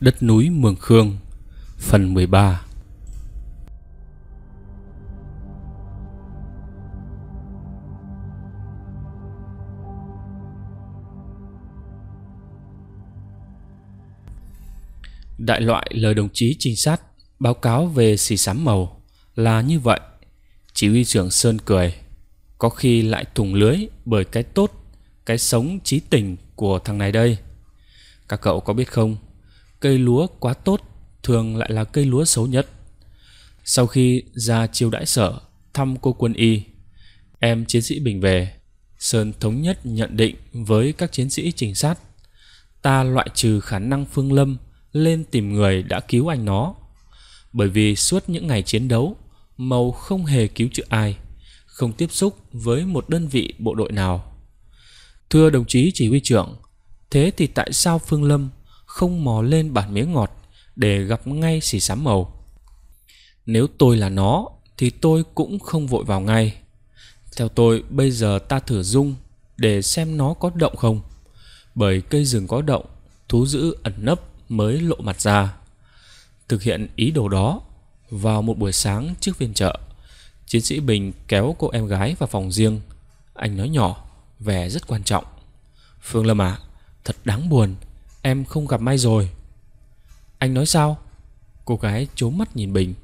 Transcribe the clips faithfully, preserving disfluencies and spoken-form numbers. Đất núi Mường Khương, phần mười ba. Đại loại lời đồng chí trinh sát báo cáo về Xì Xám Màu là như vậy. Chỉ huy trưởng Sơn cười, có khi lại thủng lưới bởi cái tốt, cái sống chí tình của thằng này đây. Các cậu có biết không, cây lúa quá tốt thường lại là cây lúa xấu nhất. Sau khi ra chiêu đãi sở thăm cô quân y, em chiến sĩ Bình về, Sơn thống nhất nhận định với các chiến sĩ trinh sát. Ta loại trừ khả năng Phương Lâm lên tìm người đã cứu anh nó, bởi vì suốt những ngày chiến đấu, Màu không hề cứu chữa ai, không tiếp xúc với một đơn vị bộ đội nào. Thưa đồng chí chỉ huy trưởng, thế thì tại sao Phương Lâm không mò lên bản Mía Ngọt để gặp ngay Xì Xám Màu? Nếu tôi là nó thì tôi cũng không vội vào ngay. Theo tôi, bây giờ ta thử rung để xem nó có động không. Bởi cây rừng có động, thú dữ ẩn nấp mới lộ mặt ra. Thực hiện ý đồ đó, vào một buổi sáng trước phiên chợ, chiến sĩ Bình kéo cô em gái vào phòng riêng. Anh nói nhỏ, vẻ rất quan trọng: Phương Lâm à, thật đáng buồn, em không gặp Mai rồi. Anh nói sao? Cô gái trố mắt nhìn Bình.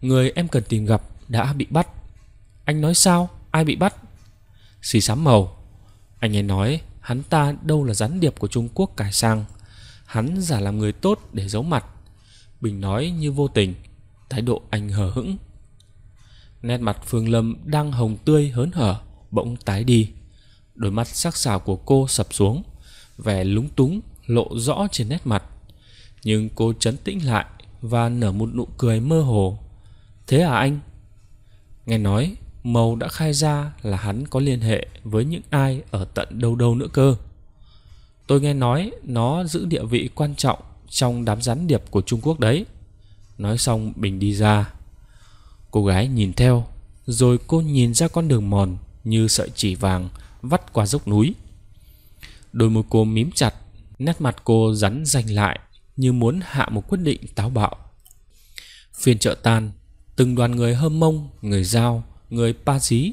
Người em cần tìm gặp đã bị bắt. Anh nói sao? Ai bị bắt? Xì Xám Màu. Anh ấy nói hắn ta đâu là gián điệp của Trung Quốc cải sang, hắn giả làm người tốt để giấu mặt. Bình nói như vô tình, thái độ anh hờ hững. Nét mặt Phương Lâm đang hồng tươi hớn hở bỗng tái đi. Đôi mắt sắc sảo của cô sập xuống, vẻ lúng túng lộ rõ trên nét mặt. Nhưng cô trấn tĩnh lại và nở một nụ cười mơ hồ. Thế à anh? Nghe nói Màu đã khai ra là hắn có liên hệ với những ai ở tận đâu đâu nữa cơ. Tôi nghe nói nó giữ địa vị quan trọng trong đám gián điệp của Trung Quốc đấy. Nói xong Bình đi ra. Cô gái nhìn theo, rồi cô nhìn ra con đường mòn như sợi chỉ vàng vắt qua dốc núi. Đôi môi cô mím chặt, nét mặt cô rắn rành lại như muốn hạ một quyết định táo bạo. Phiên chợ tan, từng đoàn người Hơ Mông, người Dao, người Pa Dí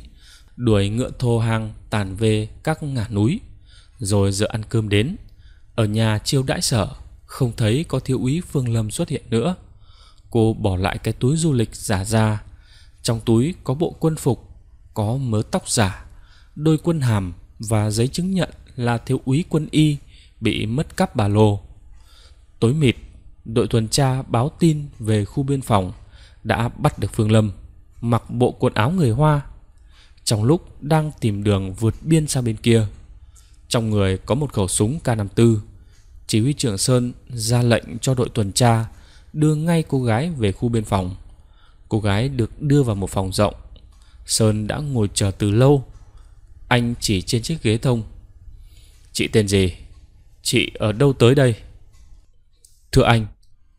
đuổi ngựa thô hàng tàn về các ngả núi. Rồi giờ ăn cơm đến, ở nhà chiêu đãi sở không thấy có thiếu úy Phương Lâm xuất hiện nữa. Cô bỏ lại cái túi du lịch giả ra, trong túi có bộ quân phục, có mớ tóc giả, đôi quân hàm và giấy chứng nhận là thiếu úy quân y bị mất cắp ba lô. Tối mịt, đội tuần tra báo tin về khu biên phòng đã bắt được Phương Lâm mặc bộ quần áo người Hoa, trong lúc đang tìm đường vượt biên sang bên kia. Trong người có một khẩu súng K năm mươi tư. Chỉ huy trưởng Sơn ra lệnh cho đội tuần tra đưa ngay cô gái về khu biên phòng. Cô gái được đưa vào một phòng rộng. Sơn đã ngồi chờ từ lâu. Anh chỉ trên chiếc ghế thông. Chị tên gì? Chị ở đâu tới đây? Thưa anh.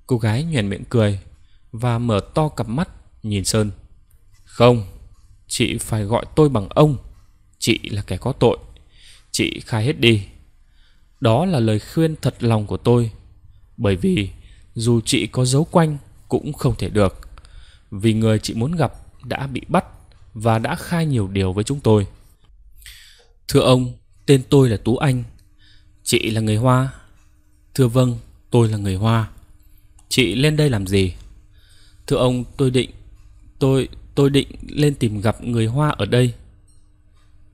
Cô gái nhoẻn miệng cười và mở to cặp mắt nhìn Sơn. Không, chị phải gọi tôi bằng ông. Chị là kẻ có tội. Chị khai hết đi. Đó là lời khuyên thật lòng của tôi. Bởi vì dù chị có giấu quanh cũng không thể được, vì người chị muốn gặp đã bị bắt và đã khai nhiều điều với chúng tôi. Thưa ông, tên tôi là Tú Anh. Chị là người Hoa? Thưa vâng, tôi là người Hoa. Chị lên đây làm gì? Thưa ông, tôi định Tôi tôi định lên tìm gặp người Hoa ở đây.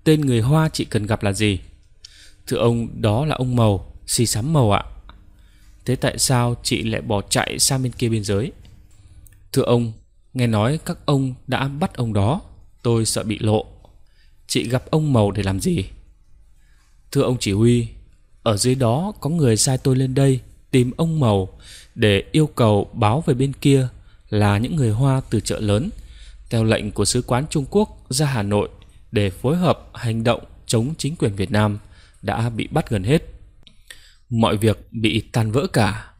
Tên người Hoa chị cần gặp là gì? Thưa ông, đó là ông Màu, Xì Xám Màu ạ. Thế tại sao chị lại bỏ chạy sang bên kia biên giới? Thưa ông, nghe nói các ông đã bắt ông đó, tôi sợ bị lộ. Chị gặp ông Màu để làm gì? Thưa ông chỉ huy, ở dưới đó có người sai tôi lên đây tìm ông Màu để yêu cầu báo về bên kia là những người Hoa từ chợ lớn theo lệnh của Sứ quán Trung Quốc ra Hà Nội để phối hợp hành động chống chính quyền Việt Nam đã bị bắt gần hết. Mọi việc bị tan vỡ cả,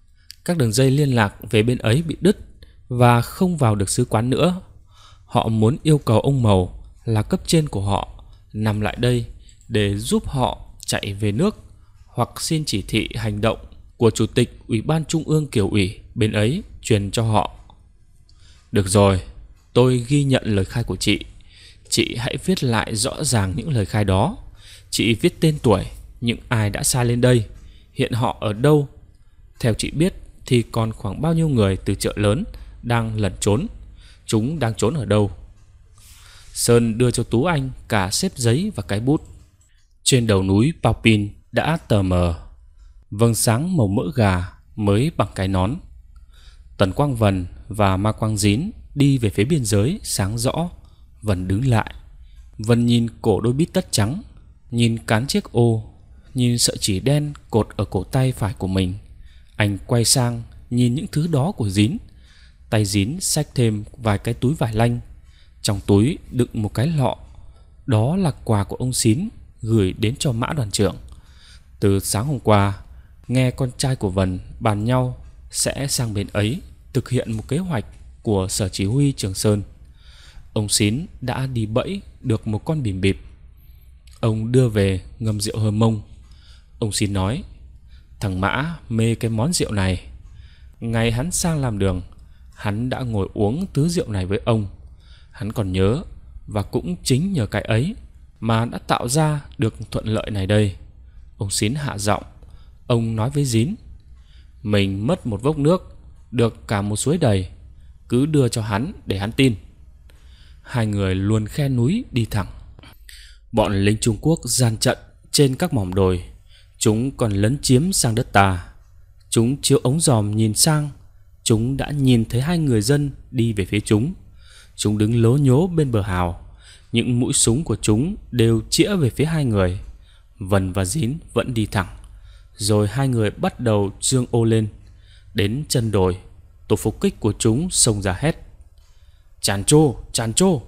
các đường dây liên lạc về bên ấy bị đứt và không vào được sứ quán nữa. Họ muốn yêu cầu ông Màu là cấp trên của họ nằm lại đây để giúp họ chạy về nước hoặc xin chỉ thị hành động của Chủ tịch Ủy ban Trung ương Kiểu ủy bên ấy truyền cho họ. Được rồi, tôi ghi nhận lời khai của chị. Chị hãy viết lại rõ ràng những lời khai đó. Chị viết tên tuổi, những ai đã sai lên đây, hiện họ ở đâu. Theo chị biết thì còn khoảng bao nhiêu người từ chợ lớn đang lẩn trốn. Chúng đang trốn ở đâu? Sơn đưa cho Tú Anh cả xếp giấy và cái bút. Trên đầu núi Pau Pinh đã tờ mờ, vầng sáng màu mỡ gà mới bằng cái nón. Tần Quang Vân và Ma Quang Dín đi về phía biên giới sáng rõ. Vân đứng lại. Vân nhìn cổ đôi bít tất trắng, nhìn cán chiếc ô, nhìn sợi chỉ đen cột ở cổ tay phải của mình. Anh quay sang nhìn những thứ đó của Dín. Tay Dín xách thêm vài cái túi vải lanh, trong túi đựng một cái lọ. Đó là quà của ông Xín gửi đến cho Mã đoàn trưởng. Từ sáng hôm qua, nghe con trai của Vân bàn nhau sẽ sang bên ấy thực hiện một kế hoạch của Sở Chỉ huy Trường Sơn. Ông Xín đã đi bẫy được một con bìm bịp. Ông đưa về ngâm rượu hơ mông. Ông Xín nói, thằng Mã mê cái món rượu này. Ngày hắn sang làm đường, hắn đã ngồi uống tứ rượu này với ông. Hắn còn nhớ, và cũng chính nhờ cái ấy mà đã tạo ra được thuận lợi này đây. Ông Xín hạ giọng. Ông nói với Dín, mình mất một vốc nước được cả một suối đầy, cứ đưa cho hắn để hắn tin. Hai người luôn khe núi đi thẳng. Bọn lính Trung Quốc gian trận trên các mỏm đồi. Chúng còn lấn chiếm sang đất ta. Chúng chiếu ống dòm nhìn sang. Chúng đã nhìn thấy hai người dân đi về phía chúng. Chúng đứng lố nhố bên bờ hào. Những mũi súng của chúng đều chĩa về phía hai người. Vân và Dín vẫn đi thẳng. Rồi hai người bắt đầu dương ô lên. Đến chân đồi, tổ phục kích của chúng xông ra hét, chàn trô, chàn trô.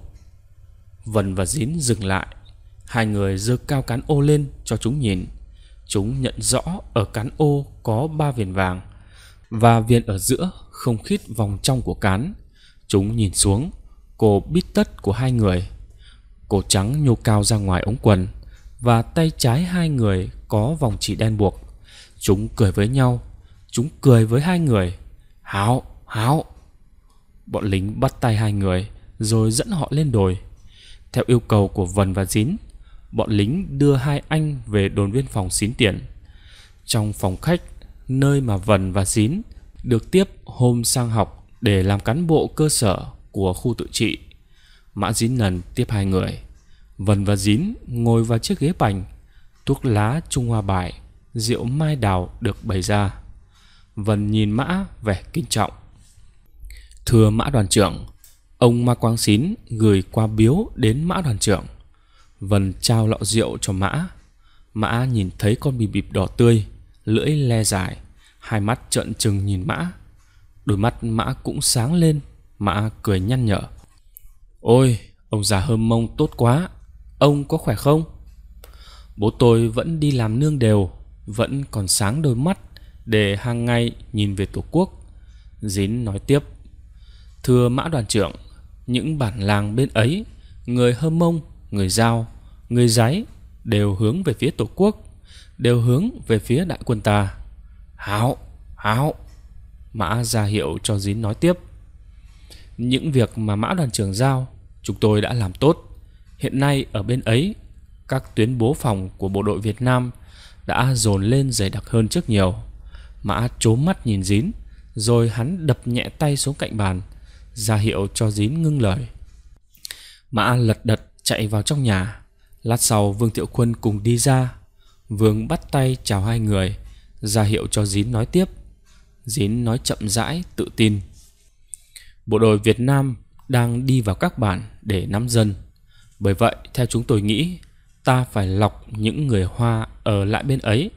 Vân và Dín dừng lại. Hai người giơ cao cán ô lên cho chúng nhìn. Chúng nhận rõ ở cán ô có ba viền vàng, và viền ở giữa không khít vòng trong của cán. Chúng nhìn xuống cổ bít tất của hai người. Cổ trắng nhô cao ra ngoài ống quần, và tay trái hai người có vòng chỉ đen buộc. Chúng cười với nhau. Chúng cười với hai người. Háo, háo. Bọn lính bắt tay hai người rồi dẫn họ lên đồi. Theo yêu cầu của Vân và Dín, bọn lính đưa hai anh về đồn biên phòng Xín Tiền. Trong phòng khách, nơi mà Vân và Dín được tiếp hôm sang học để làm cán bộ cơ sở của khu tự trị, Mã Dín lần tiếp hai người. Vân và Dín ngồi vào chiếc ghế bành. Thuốc lá Trung Hoa Bài, rượu Mai Đào được bày ra. Vân nhìn Mã vẻ kính trọng. Thưa Mã đoàn trưởng, ông Ma Quang Xín gửi qua biếu đến Mã đoàn trưởng. Vân trao lọ rượu cho Mã. Mã nhìn thấy con bì bịp đỏ tươi, lưỡi le dài, hai mắt trợn trừng nhìn Mã. Đôi mắt Mã cũng sáng lên. Mã cười nhăn nhở. Ôi, ông già hơm mông tốt quá. Ông có khỏe không? Bố tôi vẫn đi làm nương đều, vẫn còn sáng đôi mắt để hàng ngày nhìn về Tổ quốc. Dín nói tiếp. Thưa Mã đoàn trưởng, những bản làng bên ấy, người Hơ Mông, người Dao, người Giấy đều hướng về phía Tổ quốc, đều hướng về phía đại quân ta. Háo, háo. Mã ra hiệu cho Dín nói tiếp. Những việc mà Mã đoàn trưởng giao, chúng tôi đã làm tốt. Hiện nay ở bên ấy, các tuyến bố phòng của bộ đội Việt Nam đã dồn lên dày đặc hơn trước nhiều. Mã trố mắt nhìn Dín, rồi hắn đập nhẹ tay xuống cạnh bàn, ra hiệu cho Dín ngưng lời. Mã lật đật chạy vào trong nhà. Lát sau Vương Thiệu Quân cùng đi ra. Vương bắt tay chào hai người, ra hiệu cho Dín nói tiếp. Dín nói chậm rãi, tự tin. Bộ đội Việt Nam đang đi vào các bản để nắm dân. Bởi vậy, theo chúng tôi nghĩ, ta phải lọc những người Hoa ở lại bên ấy,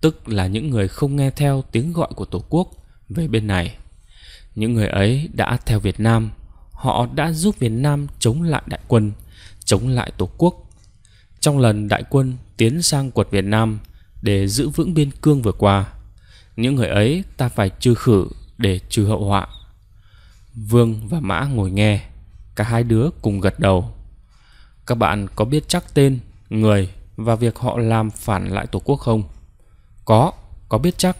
tức là những người không nghe theo tiếng gọi của Tổ quốc, về bên này. Những người ấy đã theo Việt Nam. Họ đã giúp Việt Nam chống lại đại quân, chống lại Tổ quốc. Trong lần đại quân tiến sang quật Việt Nam để giữ vững biên cương vừa qua, những người ấy ta phải trừ khử để trừ hậu họa. Vương và Mã ngồi nghe. Cả hai đứa cùng gật đầu. Các bạn có biết chắc tên, người và việc họ làm phản lại Tổ quốc không? Có, có biết chắc.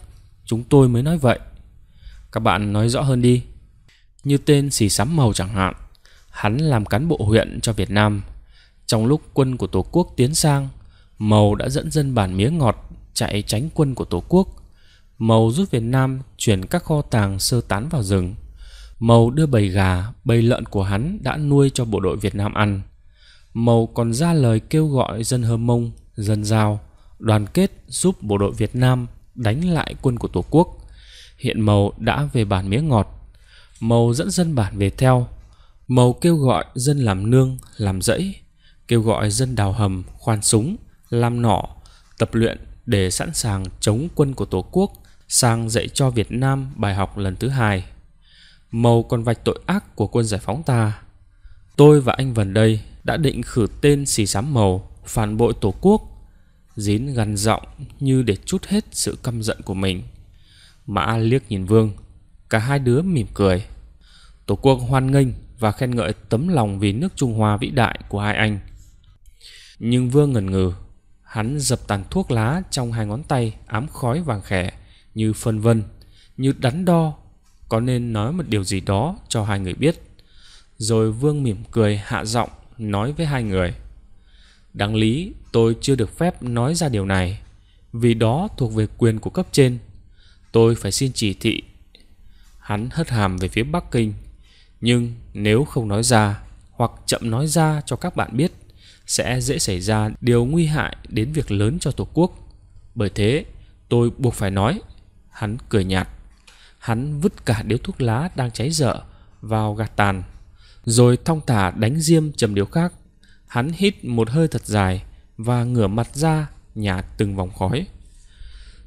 chúng tôi mới nói vậy. Các bạn nói rõ hơn đi. Như tên Xì Xám Màu chẳng hạn, hắn làm cán bộ huyện cho Việt Nam. Trong lúc quân của Tổ quốc tiến sang, Màu đã dẫn dân Bản Mía Ngọt chạy tránh quân của Tổ quốc. Màu giúp Việt Nam chuyển các kho tàng sơ tán vào rừng. Màu đưa bầy gà, bầy lợn của hắn đã nuôi cho bộ đội Việt Nam ăn. Màu còn ra lời kêu gọi dân Hơ Mông, dân Dao đoàn kết giúp bộ đội Việt Nam đánh lại quân của Tổ quốc. Hiện Màu đã về Bản Mía Ngọt. Màu dẫn dân bản về theo. Màu kêu gọi dân làm nương, làm rẫy, kêu gọi dân đào hầm, khoan súng, làm nỏ, tập luyện để sẵn sàng chống quân của Tổ quốc, sang dạy cho Việt Nam bài học lần thứ hai. Màu còn vạch tội ác của quân giải phóng ta. Tôi và anh Vân đây đã định khử tên Xì Xám Màu phản bội Tổ quốc. Dín gằn giọng như để trút hết sự căm giận của mình. Mã liếc nhìn Vương, cả hai đứa mỉm cười. Tổ quốc hoan nghênh và khen ngợi tấm lòng vì nước Trung Hoa vĩ đại của hai anh. Nhưng Vương ngần ngừ. Hắn dập tàn thuốc lá trong hai ngón tay ám khói vàng khẻ, như phân vân, như đắn đo có nên nói một điều gì đó cho hai người biết. Rồi Vương mỉm cười hạ giọng nói với hai người. Đáng lý tôi chưa được phép nói ra điều này, vì đó thuộc về quyền của cấp trên. Tôi phải xin chỉ thị. Hắn hất hàm về phía Bắc Kinh. Nhưng nếu không nói ra, hoặc chậm nói ra cho các bạn biết, sẽ dễ xảy ra điều nguy hại đến việc lớn cho Tổ quốc. Bởi thế tôi buộc phải nói. Hắn cười nhạt. Hắn vứt cả điếu thuốc lá đang cháy dở vào gạt tàn, rồi thong thả đánh diêm chầm điếu khác. Hắn hít một hơi thật dài và ngửa mặt ra nhả từng vòng khói.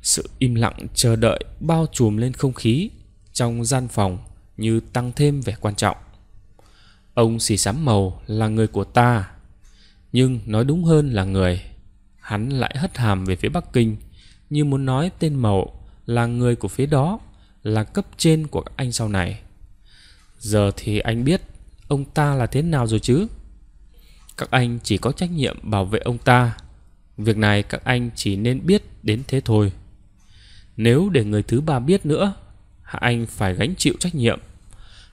Sự im lặng chờ đợi bao trùm lên không khí trong gian phòng như tăng thêm vẻ quan trọng. Ông Xì Xám Màu là người của ta, nhưng nói đúng hơn là người. Hắn lại hất hàm về phía Bắc Kinh, như muốn nói tên Màu là người của phía đó, là cấp trên của các anh sau này. Giờ thì anh biết ông ta là thế nào rồi chứ. Các anh chỉ có trách nhiệm bảo vệ ông ta. Việc này các anh chỉ nên biết đến thế thôi. Nếu để người thứ ba biết nữa, anh phải gánh chịu trách nhiệm.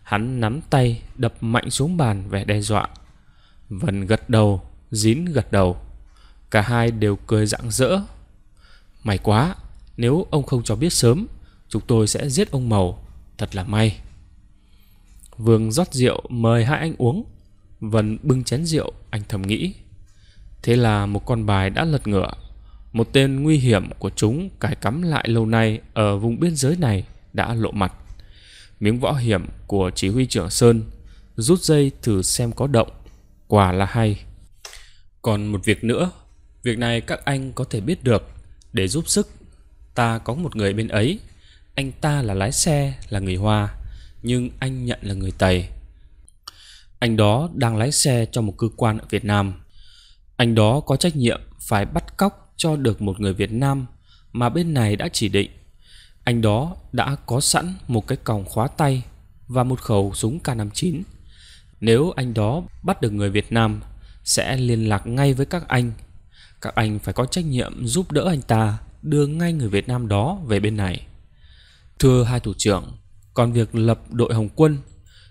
Hắn nắm tay đập mạnh xuống bàn vẻ đe dọa. Vân gật đầu, Dín gật đầu. Cả hai đều cười rạng rỡ. May quá, nếu ông không cho biết sớm, chúng tôi sẽ giết ông Màu. Thật là may. Vương rót rượu mời hai anh uống. Vân bưng chén rượu, anh thầm nghĩ. Thế là một con bài đã lật ngửa. Một tên nguy hiểm của chúng cài cắm lại lâu nay ở vùng biên giới này đã lộ mặt. Miếng võ hiểm của chỉ huy trưởng Sơn rút dây thử xem có động, quả là hay. Còn một việc nữa, việc này các anh có thể biết được để giúp sức. Ta có một người bên ấy, anh ta là lái xe, là người Hoa, nhưng anh nhận là người Tây. Anh đó đang lái xe cho một cơ quan ở Việt Nam. Anh đó có trách nhiệm phải bắt cóc cho được một người Việt Nam mà bên này đã chỉ định. Anh đó đã có sẵn một cái còng khóa tay và một khẩu súng K năm mươi chín. Nếu anh đó bắt được người Việt Nam, sẽ liên lạc ngay với các anh. Các anh phải có trách nhiệm giúp đỡ anh ta đưa ngay người Việt Nam đó về bên này. Thưa hai thủ trưởng, còn việc lập đội Hồng quân,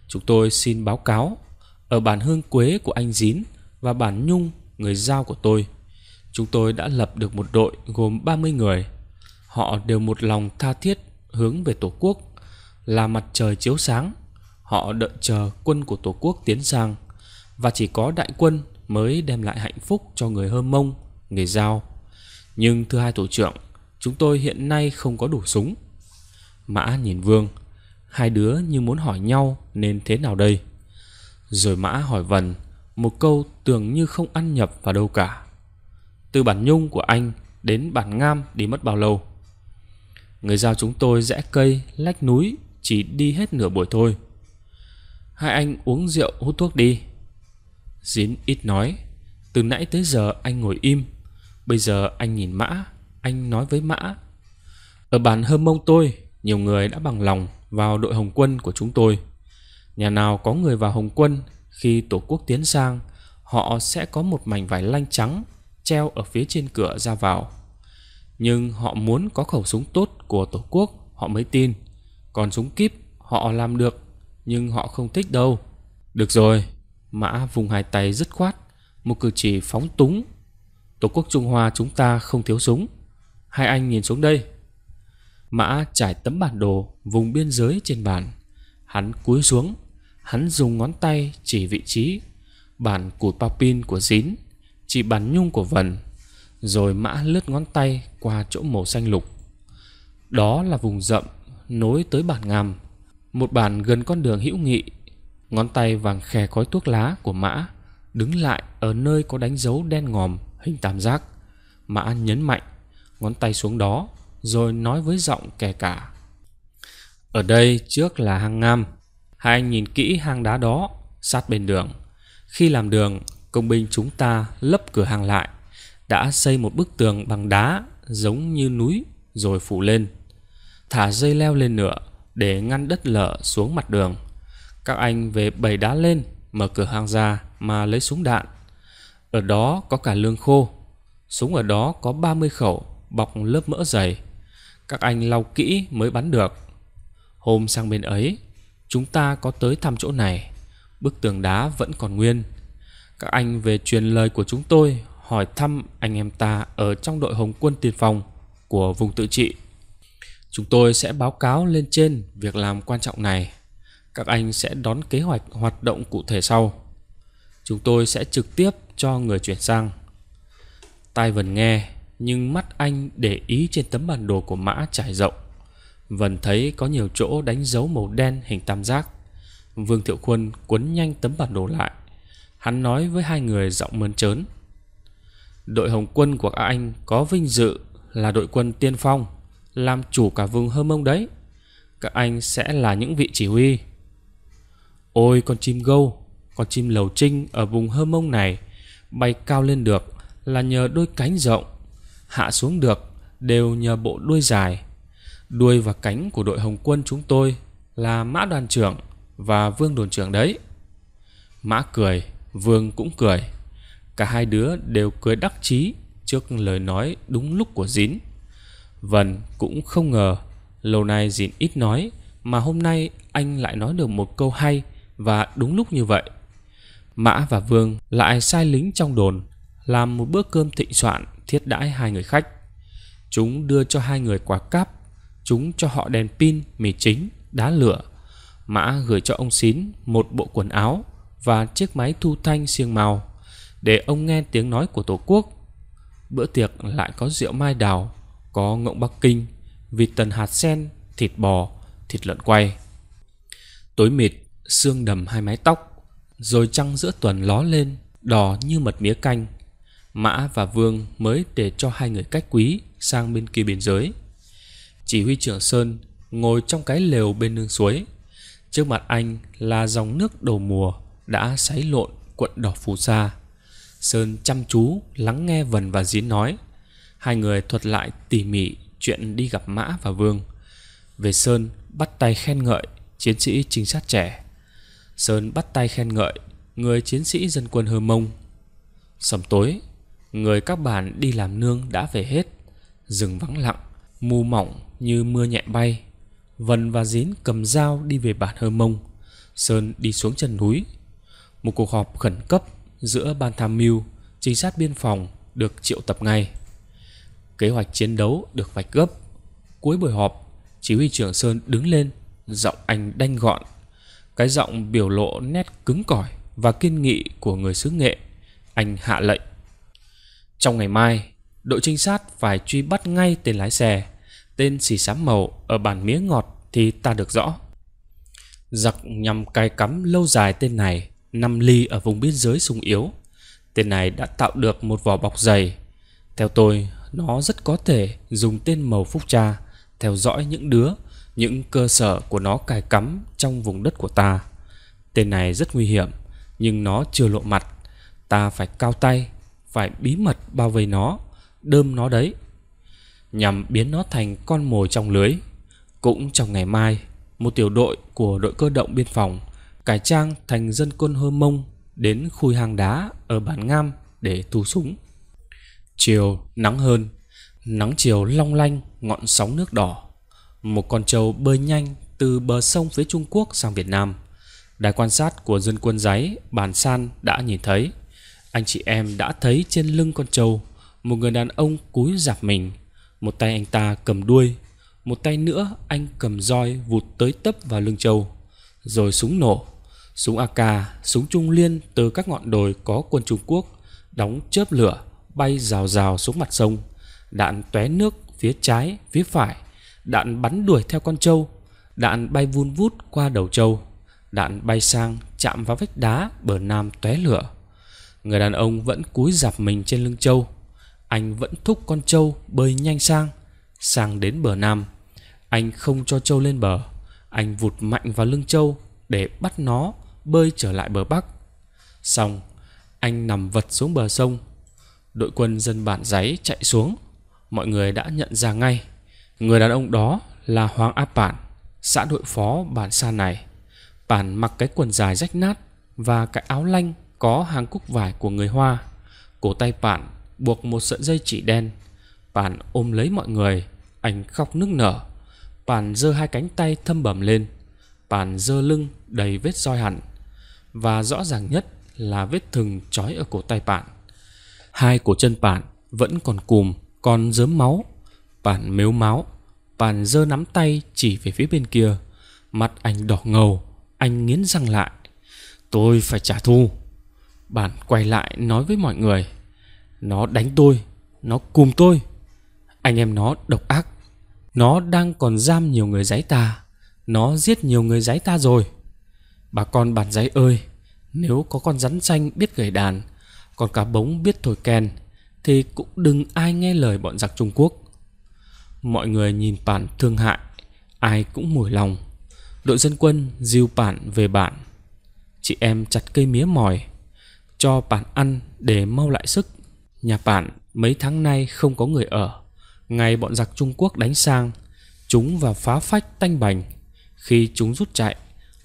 chúng tôi xin báo cáo. Ở bản Hương Quế của anh Dín và bản Nhung, người Dao của tôi, chúng tôi đã lập được một đội gồm ba mươi người. Họ đều một lòng tha thiết hướng về Tổ quốc, là mặt trời chiếu sáng. Họ đợi chờ quân của Tổ quốc tiến sang, và chỉ có đại quân mới đem lại hạnh phúc cho người Hơ Mông, người Dao. Nhưng thưa hai thủ trưởng, chúng tôi hiện nay không có đủ súng. Mã nhìn Vương, hai đứa như muốn hỏi nhau nên thế nào đây. Rồi Mã hỏi Vân một câu tưởng như không ăn nhập vào đâu cả. Từ bản Nhung của anh đến bản Ngàm đi mất bao lâu? Người Dao chúng tôi rẽ cây, lách núi, chỉ đi hết nửa buổi thôi. Hai anh uống rượu hút thuốc đi. Dín ít nói. Từ nãy tới giờ anh ngồi im. Bây giờ anh nhìn Mã, anh nói với Mã. Ở bản Hơ Mông tôi, nhiều người đã bằng lòng vào đội Hồng quân của chúng tôi. Nhà nào có người vào Hồng quân, khi Tổ quốc tiến sang, họ sẽ có một mảnh vải lanh trắng treo ở phía trên cửa ra vào. Nhưng họ muốn có khẩu súng tốt của Tổ quốc họ mới tin. Còn súng kíp họ làm được, nhưng họ không thích đâu. Được rồi, Mã vùng hai tay dứt khoát, một cử chỉ phóng túng. Tổ quốc Trung Hoa chúng ta không thiếu súng. Hai anh nhìn xuống đây. Mã trải tấm bản đồ vùng biên giới trên bàn. Hắn cúi xuống, hắn dùng ngón tay chỉ vị trí bản Cụt Papin của Dín, chỉ bản Nhung của Vân. Rồi Mã lướt ngón tay qua chỗ màu xanh lục. Đó là vùng rậm nối tới bản Ngàm, một bản gần con đường hữu nghị. Ngón tay vàng khè khói thuốc lá của Mã đứng lại ở nơi có đánh dấu đen ngòm hình tam giác. Mã nhấn mạnh ngón tay xuống đó, rồi nói với giọng kẻ cả: ở đây trước là hang Ngam. Hai anh nhìn kỹ hang đá đó sát bên đường. Khi làm đường, công binh chúng ta lấp cửa hang lại, đã xây một bức tường bằng đá giống như núi rồi phủ lên, thả dây leo lên nữa để ngăn đất lở xuống mặt đường. Các anh về bày đá lên, mở cửa hang ra mà lấy súng đạn. Ở đó có cả lương khô. Súng ở đó có ba mươi khẩu, bọc lớp mỡ dày. Các anh lau kỹ mới bắn được. Hôm sang bên ấy, chúng ta có tới thăm chỗ này. Bức tường đá vẫn còn nguyên. Các anh về truyền lời của chúng tôi, hỏi thăm anh em ta ở trong đội Hồng quân tiền phòng của vùng tự trị. Chúng tôi sẽ báo cáo lên trên việc làm quan trọng này. Các anh sẽ đón kế hoạch hoạt động cụ thể sau. Chúng tôi sẽ trực tiếp cho người chuyển sang. Tai Vân nghe, nhưng mắt anh để ý trên tấm bản đồ của Mã trải rộng. Vân thấy có nhiều chỗ đánh dấu màu đen hình tam giác. Vương Thiệu Quân quấn nhanh tấm bản đồ lại. Hắn nói với hai người giọng mơn trớn: đội Hồng quân của các anh có vinh dự là đội quân tiên phong, làm chủ cả vùng Hơ Mông đấy. Các anh sẽ là những vị chỉ huy. Ôi con chim gâu, con chim lầu trinh ở vùng Hơ Mông này bay cao lên được là nhờ đôi cánh rộng, hạ xuống được đều nhờ bộ đuôi dài. Đuôi và cánh của đội Hồng quân chúng tôi là Mã đoàn trưởng và Vương đồn trưởng đấy. Mã cười, Vương cũng cười. Cả hai đứa đều cười đắc chí trước lời nói đúng lúc của Dín. Vân cũng không ngờ lâu nay Dín ít nói, mà hôm nay anh lại nói được một câu hay và đúng lúc như vậy. Mã và Vương lại sai lính trong đồn làm một bữa cơm thịnh soạn thiết đãi hai người khách. Chúng đưa cho hai người quả cáp, chúng cho họ đèn pin, mì chính, đá lửa. Mã gửi cho ông Xín một bộ quần áo và chiếc máy thu thanh xiềng màu để ông nghe tiếng nói của Tổ quốc. Bữa tiệc lại có rượu mai đào, có ngỗng Bắc Kinh, vịt tần hạt sen, thịt bò, thịt lợn quay. Tối mịt, sương đầm hai mái tóc, rồi trăng giữa tuần ló lên, đỏ như mật mía canh. Mã và Vương mới để cho hai người cách quý sang bên kia biên giới. Chỉ huy trưởng Sơn ngồi trong cái lều bên nương suối. Trước mặt anh là dòng nước đầu mùa đã sáy lộn cuộn đỏ phù sa. Sơn chăm chú lắng nghe Vân và Dín nói. Hai người thuật lại tỉ mỉ chuyện đi gặp Mã và Vương. Về Sơn bắt tay khen ngợi chiến sĩ trinh sát trẻ. Sơn bắt tay khen ngợi người chiến sĩ dân quân Hơ Mông. Sầm tối, người các bản đi làm nương đã về hết. Rừng vắng lặng, mù mỏng như mưa nhẹ bay. Vân và Dín cầm dao đi về bản Hơ Mông. Sơn đi xuống chân núi. Một cuộc họp khẩn cấp giữa ban tham mưu, trinh sát biên phòng được triệu tập ngay. Kế hoạch chiến đấu được vạch gấp. Cuối buổi họp, chỉ huy trưởng Sơn đứng lên, giọng anh đanh gọn. Cái giọng biểu lộ nét cứng cỏi và kiên nghị của người xứ Nghệ. Anh hạ lệnh: trong ngày mai, đội trinh sát phải truy bắt ngay tên lái xe, tên Xì Xám Màu ở bản Mía Ngọt thì ta được rõ. Giặc nhằm cài cắm lâu dài tên này năm ly ở vùng biên giới sung yếu. Tên này đã tạo được một vỏ bọc dày. Theo tôi, nó rất có thể dùng tên Màu phúc tra theo dõi những đứa, những cơ sở của nó cài cắm trong vùng đất của ta. Tên này rất nguy hiểm, nhưng nó chưa lộ mặt. Ta phải cao tay, phải bí mật bao vây nó, đơm nó đấy, nhằm biến nó thành con mồi trong lưới. Cũng trong ngày mai, một tiểu đội của đội cơ động biên phòng cải trang thành dân quân Hơ Mông đến khui hang đá ở bản Ngam để thu súng. Chiều nắng hơn, nắng chiều long lanh ngọn sóng nước đỏ. một con trâu bơi nhanh từ bờ sông phía Trung Quốc sang Việt Nam. Đài quan sát của dân quân Giấy Bản San đã nhìn thấy. Anh chị em đã thấy trên lưng con trâu một người đàn ông cúi rạp mình. Một tay anh ta cầm đuôi, một tay nữa anh cầm roi vụt tới tấp vào lưng trâu. Rồi súng nổ, súng a ca, súng trung liên từ các ngọn đồi có quân Trung Quốc đóng chớp lửa bay rào rào xuống mặt sông. Đạn tóe nước phía trái, phía phải, đạn bắn đuổi theo con trâu, đạn bay vun vút qua đầu trâu, đạn bay sang chạm vào vách đá bờ nam tóe lửa. Người đàn ông vẫn cúi rạp mình trên lưng trâu. Anh vẫn thúc con trâu bơi nhanh sang, sang đến bờ nam. Anh không cho trâu lên bờ, anh vụt mạnh vào lưng trâu để bắt nó bơi trở lại bờ bắc. Xong, anh nằm vật xuống bờ sông. Đội quân dân bản Giấy chạy xuống. Mọi người đã nhận ra ngay người đàn ông đó là Hoàng Áp Bản, xã đội phó bản San này. Bản mặc cái quần dài rách nát và cái áo lanh có hàng cúc vải của người Hoa. Cổ tay Bản buộc một sợi dây chỉ đen. Bản ôm lấy mọi người. Anh khóc nức nở. Bản giơ hai cánh tay thâm bẩm lên. Bản giơ lưng đầy vết roi hẳn, và rõ ràng nhất là vết thừng trói ở cổ tay Bản. Hai cổ chân Bản vẫn còn cùm, còn rớm máu. Bản mếu máu. Bản giơ nắm tay chỉ về phía bên kia. Mặt anh đỏ ngầu. Anh nghiến răng lại. Tôi phải trả thù. Bản quay lại nói với mọi người. Nó đánh tôi, nó cùm tôi. Anh em nó độc ác. Nó đang còn giam nhiều người Giấy ta. Nó giết nhiều người Giấy ta rồi. Bà con bản Giấy ơi, nếu có con rắn xanh biết gảy đàn, còn cá bống biết thổi kèn, thì cũng đừng ai nghe lời bọn giặc Trung Quốc. Mọi người nhìn Bản thương hại. Ai cũng mủi lòng. Đội dân quân dìu Bản về bản. Chị em chặt cây mía mòi cho Bản ăn để mau lại sức. Nhà Bản mấy tháng nay không có người ở. Ngày bọn giặc Trung Quốc đánh sang, chúng vào phá phách tanh bành. Khi chúng rút chạy,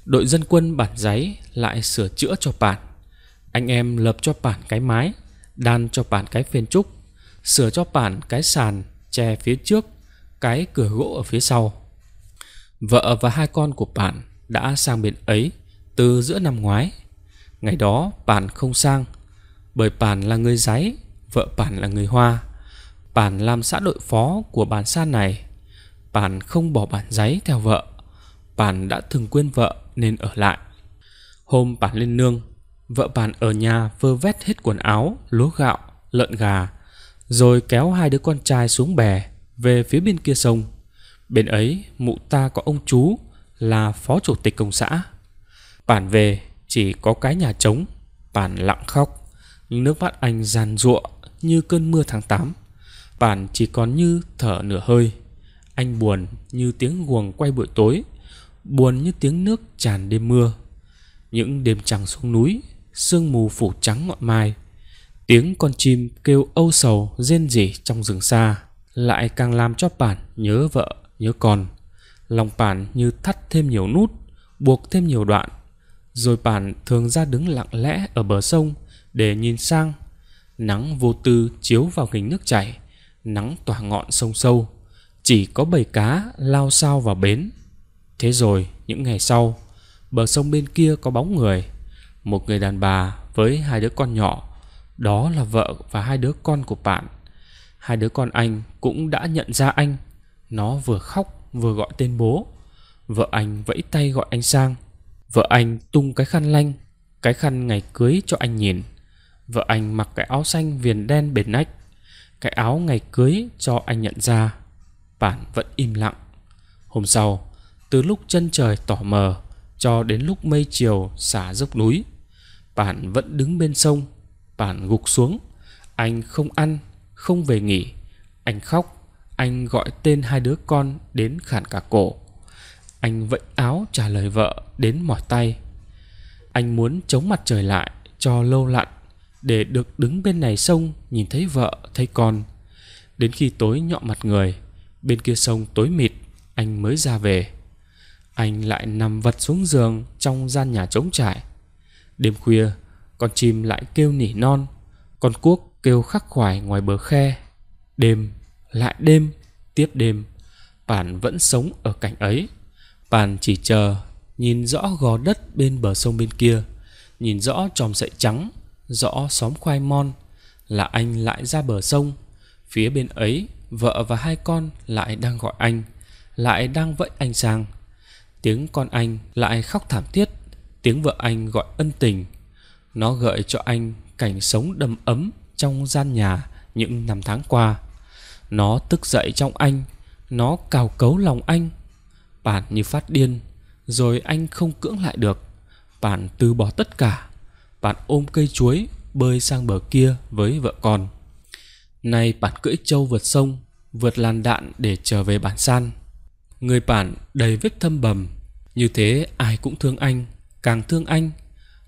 đội dân quân bản Giấy lại sửa chữa cho Bản. Anh em lập cho Bản cái mái, đan cho Bản cái phên trúc, sửa cho Bản cái sàn tre phía trước, cái cửa gỗ ở phía sau. Vợ và hai con của Bản đã sang bên ấy từ giữa năm ngoái. Ngày đó Bản không sang, bởi Bản là người Giấy, vợ Bản là người Hoa. Bản làm xã đội phó của bản San này. Bản không bỏ bản Giấy theo vợ. Bản đã thường quên vợ nên ở lại. Hôm Bản lên nương, vợ Bản ở nhà vơ vét hết quần áo, lúa gạo, lợn gà, rồi kéo hai đứa con trai xuống bè về phía bên kia sông. Bên ấy mụ ta có ông chú là phó chủ tịch công xã. Bản về chỉ có cái nhà trống. Bản lặng khóc. Nước mắt anh giàn giụa như cơn mưa tháng tám. Bản chỉ còn như thở nửa hơi. Anh buồn như tiếng guồng quay buổi tối, buồn như tiếng nước tràn đêm mưa. Những đêm trăng xuống núi, sương mù phủ trắng ngọn mai. Tiếng con chim kêu âu sầu rên rỉ trong rừng xa lại càng làm cho Bản nhớ vợ, nhớ con. Lòng Bản như thắt thêm nhiều nút, buộc thêm nhiều đoạn. Rồi Bản thường ra đứng lặng lẽ ở bờ sông để nhìn sang. Nắng vô tư chiếu vào hình nước chảy. Nắng tỏa ngọn sông sâu. Chỉ có bầy cá lao sao vào bến. Thế rồi những ngày sau, bờ sông bên kia có bóng người. Một người đàn bà với hai đứa con nhỏ. Đó là vợ và hai đứa con của Bản. Hai đứa con anh cũng đã nhận ra anh. Nó vừa khóc vừa gọi tên bố. Vợ anh vẫy tay gọi anh sang. Vợ anh tung cái khăn lanh, cái khăn ngày cưới cho anh nhìn. Vợ anh mặc cái áo xanh viền đen bền nách, cái áo ngày cưới cho anh nhận ra. Bản vẫn im lặng. Hôm sau, từ lúc chân trời tỏ mờ cho đến lúc mây chiều xả dốc núi, Bản vẫn đứng bên sông. Bản gục xuống. Anh không ăn, không về nghỉ. Anh khóc. Anh gọi tên hai đứa con đến khản cả cổ. Anh vẫy áo trả lời vợ đến mỏi tay. Anh muốn chống mặt trời lại cho lâu lặn, để được đứng bên này sông nhìn thấy vợ, thấy con. Đến khi tối nhọ mặt người, bên kia sông tối mịt, anh mới ra về. Anh lại nằm vật xuống giường trong gian nhà trống trải. Đêm khuya, con chim lại kêu nỉ non, con cuốc kêu khắc khoải ngoài bờ khe. Đêm, lại đêm, tiếp đêm. Bản vẫn sống ở cảnh ấy. Bản chỉ chờ, nhìn rõ gò đất bên bờ sông bên kia, nhìn rõ chòm sậy trắng, rõ xóm khoai mon, là anh lại ra bờ sông. Phía bên ấy, vợ và hai con lại đang gọi anh, lại đang vẫy anh sang. Tiếng con anh lại khóc thảm thiết, tiếng vợ anh gọi ân tình. Nó gợi cho anh cảnh sống đầm ấm trong gian nhà những năm tháng qua. Nó tức dậy trong anh, nó cào cấu lòng anh. Bản như phát điên, rồi anh không cưỡng lại được. Bản từ bỏ tất cả. Bản ôm cây chuối, bơi sang bờ kia với vợ con. Nay Bản cưỡi trâu vượt sông, vượt làn đạn để trở về bản san. Người Bản đầy vết thâm bầm. Như thế ai cũng thương anh, càng thương anh,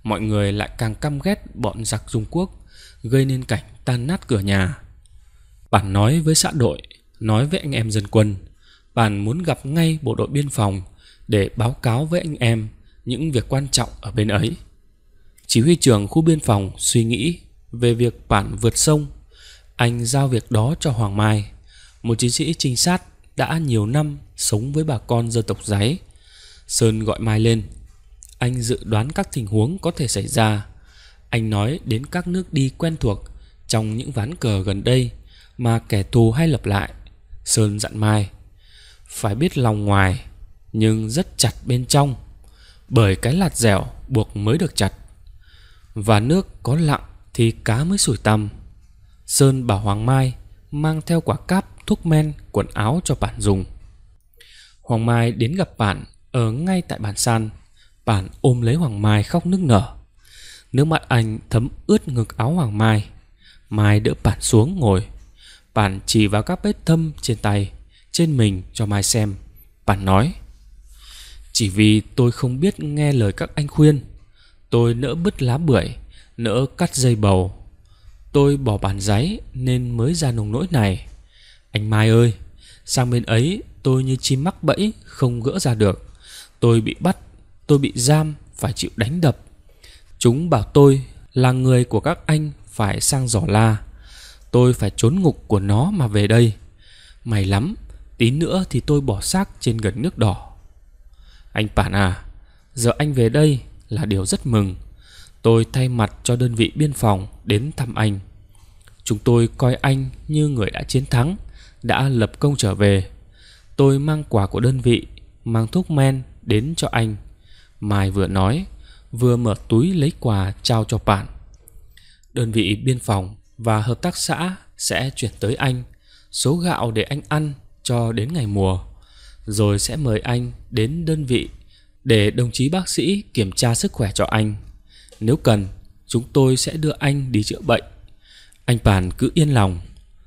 mọi người lại càng căm ghét bọn giặc Trung Quốc, gây nên cảnh tan nát cửa nhà. Bản nói với xã đội, nói với anh em dân quân, Bản muốn gặp ngay bộ đội biên phòng để báo cáo với anh em những việc quan trọng ở bên ấy. Chỉ huy trưởng khu biên phòng suy nghĩ về việc Bản vượt sông. Anh giao việc đó cho Hoàng Mai, một chiến sĩ trinh sát đã nhiều năm sống với bà con dân tộc Dáy. Sơn gọi Mai lên. Anh dự đoán các tình huống có thể xảy ra. Anh nói đến các nước đi quen thuộc trong những ván cờ gần đây mà kẻ thù hay lập lại. Sơn dặn Mai phải biết lòng ngoài nhưng rất chặt bên trong, bởi cái lạt dẻo buộc mới được chặt, và nước có lặng thì cá mới sủi tầm. Sơn bảo Hoàng Mai mang theo quả cáp, thuốc men, quần áo cho Bản dùng. Hoàng Mai đến gặp Bản ở ngay tại bản san. Bản ôm lấy Hoàng Mai khóc nức nở. Nước mắt anh thấm ướt ngực áo Hoàng Mai. Mai đỡ Bản xuống ngồi. Bản chỉ vào các vết thâm trên tay, trên mình cho Mai xem. Bản nói: chỉ vì tôi không biết nghe lời các anh khuyên, tôi nỡ bứt lá bưởi, nỡ cắt dây bầu. Tôi bỏ bản Dáy nên mới ra nông nỗi này. Anh Mai ơi, sang bên ấy tôi như chim mắc bẫy không gỡ ra được. Tôi bị bắt, tôi bị giam, phải chịu đánh đập. Chúng bảo tôi là người của các anh phải sang giỏ la. Tôi phải trốn ngục của nó mà về đây. May lắm, tí nữa thì tôi bỏ xác trên gần nước đỏ. Anh Bản à, giờ anh về đây là điều rất mừng. Tôi thay mặt cho đơn vị biên phòng đến thăm anh. Chúng tôi coi anh như người đã chiến thắng, đã lập công trở về. Tôi mang quà của đơn vị, mang thuốc men đến cho anh. Mai vừa nói, vừa mở túi lấy quà trao cho Bản. Đơn vị biên phòng và hợp tác xã sẽ chuyển tới anh số gạo để anh ăn cho đến ngày mùa, rồi sẽ mời anh đến đơn vị để đồng chí bác sĩ kiểm tra sức khỏe cho anh. Nếu cần, chúng tôi sẽ đưa anh đi chữa bệnh. Anh Bản cứ yên lòng,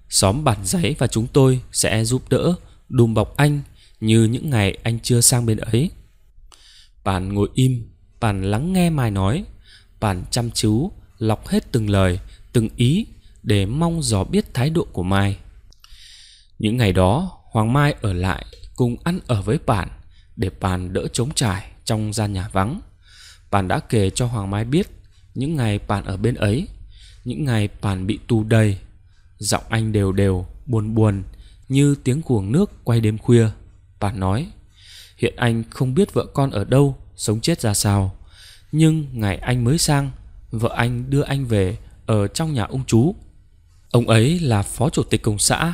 xóm bản Dáy và chúng tôi sẽ giúp đỡ, đùm bọc anh như những ngày anh chưa sang bên ấy. Bản ngồi im, Bản lắng nghe Mai nói. Bản chăm chú lọc hết từng lời, từng ý để mong dò biết thái độ của Mai. Những ngày đó, Hoàng Mai ở lại cùng ăn ở với Bản để Bản đỡ trống trải trong gian nhà vắng. Bản đã kể cho Hoàng Mai biết những ngày Bản ở bên ấy, những ngày Bản bị tù đầy. Giọng anh đều đều, buồn buồn như tiếng cuồng nước quay đêm khuya. Bản nói, hiện anh không biết vợ con ở đâu, sống chết ra sao. Nhưng ngày anh mới sang, vợ anh đưa anh về ở trong nhà ông chú. Ông ấy là phó chủ tịch công xã.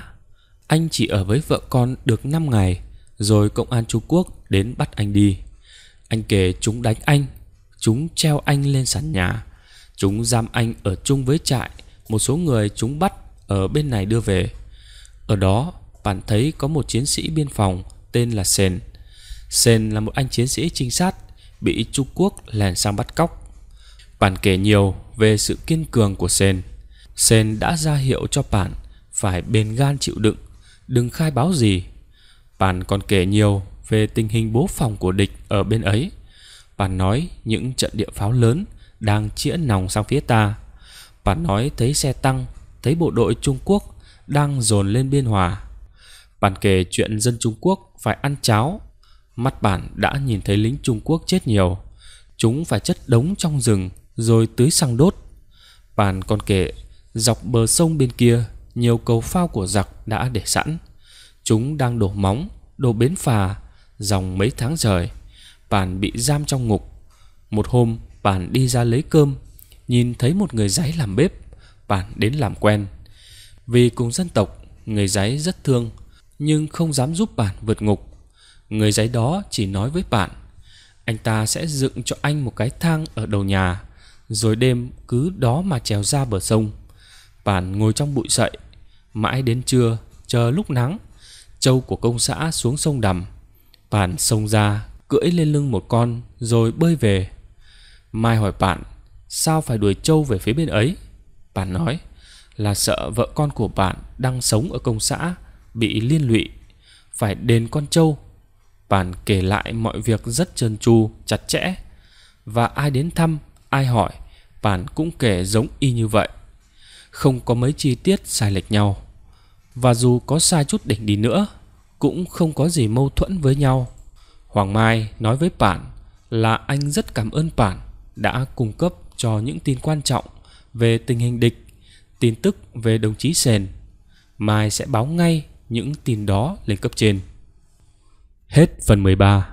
Anh chỉ ở với vợ con được năm ngày, rồi công an Trung Quốc đến bắt anh đi. Anh kể chúng đánh anh, chúng treo anh lên sàn nhà, chúng giam anh ở chung với trại một số người chúng bắt ở bên này đưa về. Ở đó, Bản thấy có một chiến sĩ biên phòng tên là Sen. Sen là một anh chiến sĩ trinh sát bị Trung Quốc lẻn sang bắt cóc. Bản kể nhiều về sự kiên cường của Sen. Sen đã ra hiệu cho Bản phải bền gan chịu đựng, đừng khai báo gì. Bản còn kể nhiều về tình hình bố phòng của địch ở bên ấy. Bản nói những trận địa pháo lớn đang chĩa nòng sang phía ta. Bản nói thấy xe tăng, thấy bộ đội Trung Quốc đang dồn lên Biên Hòa. Bản kể chuyện dân Trung Quốc phải ăn cháo. Mắt Bản đã nhìn thấy lính Trung Quốc chết nhiều. Chúng phải chất đống trong rừng rồi tưới xăng đốt. Bản còn kể dọc bờ sông bên kia nhiều cầu phao của giặc đã để sẵn. Chúng đang đổ móng, đổ bến phà, dòng mấy tháng trời, Bản bị giam trong ngục. Một hôm, Bản đi ra lấy cơm, nhìn thấy một người Giấy làm bếp, Bản đến làm quen. Vì cùng dân tộc, người Giấy rất thương, nhưng không dám giúp Bản vượt ngục. Người Giấy đó chỉ nói với Bản, anh ta sẽ dựng cho anh một cái thang ở đầu nhà, rồi đêm cứ đó mà trèo ra bờ sông. Bản ngồi trong bụi sậy, mãi đến trưa, chờ lúc nắng, trâu của công xã xuống sông đầm. Bản xông ra, cưỡi lên lưng một con, rồi bơi về. Mai hỏi Bản, sao phải đuổi trâu về phía bên ấy? Bản nói, là sợ vợ con của Bản đang sống ở công xã, bị liên lụy, phải đền con trâu. Bản kể lại mọi việc rất trơn tru, chặt chẽ, và ai đến thăm, ai hỏi, Bản cũng kể giống y như vậy, không có mấy chi tiết sai lệch nhau. Và dù có sai chút đỉnh đi nữa, cũng không có gì mâu thuẫn với nhau. Hoàng Mai nói với Bản là anh rất cảm ơn Bản đã cung cấp cho những tin quan trọng về tình hình địch, tin tức về đồng chí Sen. Mai sẽ báo ngay những tin đó lên cấp trên. Hết phần mười ba.